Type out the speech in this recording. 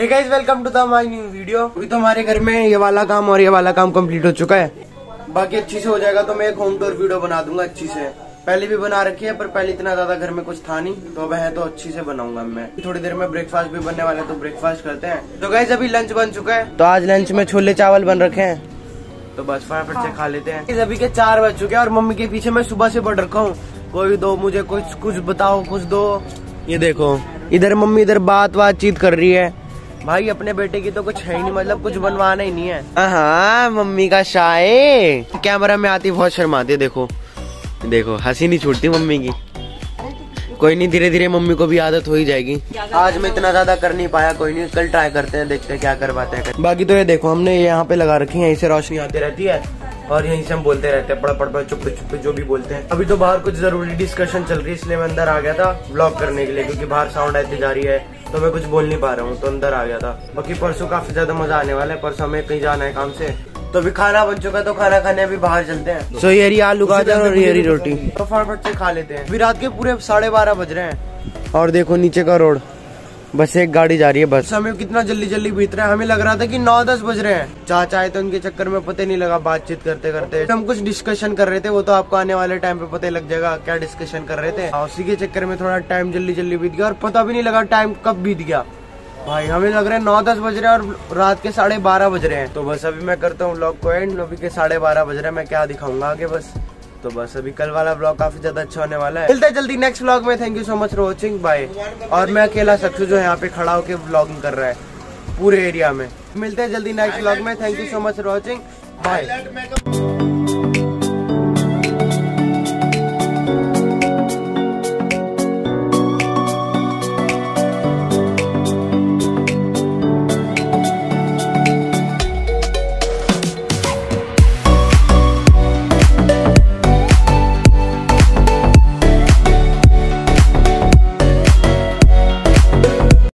Hey guys welcome to the my new video. अभी तो हमारे घर में ये वाला काम और ये वाला काम कंप्लीट हो चुका है। बाकी अच्छी से हो जाएगा तो मैं एक होम टूर वीडियो बना दूंगा अच्छी से। पहले भी बना रखी है पर पहले इतना ज्यादा घर में कुछ था नहीं, तो अब है तो अच्छी से बनाऊंगा मैं। थोड़ी देर में ब्रेकफास्ट भी बनने वाला है तो ब्रेकफास्ट करते हैं। तो गाइस अभी लंच बन चुका है, तो आज लंच में छोले चावल बन रखे हैं, तो बस फटाफट से खा लेते हैं। अभी के 4 बज चुके हैं और मम्मी के पीछे मैं सुबह से पड़ रखा हूँ, कोई दो मुझे कुछ बताओ, कुछ दो। ये देखो इधर मम्मी इधर बातचीत कर रही है। भाई अपने बेटे की तो कुछ है ही नहीं, मतलब कुछ बनवाना ही नहीं है। हाँ मम्मी का शाये कैमरा में आती बहुत शर्माती है। देखो देखो हंसी नहीं छूटती मम्मी की। कोई नहीं, धीरे धीरे मम्मी को भी आदत हो ही जाएगी। आज मैं इतना ज्यादा कर नहीं पाया, कोई नहीं कल ट्राई करते हैं, देखते हैं क्या कर पाते हैं। बाकी तो ये देखो हमने यहाँ पे लगा रखी है, यहीं से रोशनी आती रहती है और यहीं से हम बोलते रहते हैं, पड़ पड़ पड़ चुप चुप जो भी बोलते हैं। अभी तो बाहर कुछ जरूरी डिस्कशन चल रही है, इसलिए मैं अंदर आ गया था ब्लॉग करने के लिए, क्योंकि बाहर साउंड आती जा रही है तो मैं कुछ बोल नहीं पा रहा हूँ, तो अंदर आ गया था। बाकी परसों काफी ज्यादा मजा आने वाला है, परसों हमें कहीं जाना है काम से। तो अभी खाना बन चुका है तो खाना खाने अभी बाहर चलते हैं। सो ये आलू गाजर और ये रोटी तो फटाफट से खा लेते हैं। अभी रात के पूरे 12:30 बज रहे हैं और देखो नीचे का रोड बस एक गाड़ी जा रही है बस। समय कितना जल्दी जल्दी बीत रहा है, हमें लग रहा था कि 9-10 बज रहे हैं। चाचा आए तो उनके चक्कर में पता नहीं लगा, बातचीत करते करते हम कुछ डिस्कशन कर रहे थे, वो तो आपको आने वाले टाइम पे पता लग जाएगा क्या डिस्कशन कर रहे थे। उसी के चक्कर में थोड़ा टाइम जल्दी जल्दी बीत गया और पता भी नहीं लगा टाइम कब बीत गया। भाई हमें लग रहा है 9-10 बज रहे हैं और रात के 12:30 बज रहे हैं। तो बस अभी मैं करता हूँ व्लॉग को एंड। अभी के 12:30 बज रहे हैं, मैं क्या दिखाऊंगा आगे बस। तो बस अभी कल वाला व्लॉग काफी ज्यादा अच्छा होने वाला है, मिलते हैं जल्दी नेक्स्ट व्लॉग में। Thank you so much for watching, bye. और मैं अकेला सक्सू जो यहाँ पे खड़ा होकर व्लॉगिंग कर रहा है पूरे एरिया में। मिलते हैं जल्दी नेक्स्ट व्लॉग में। Thank you so much for watching, bye.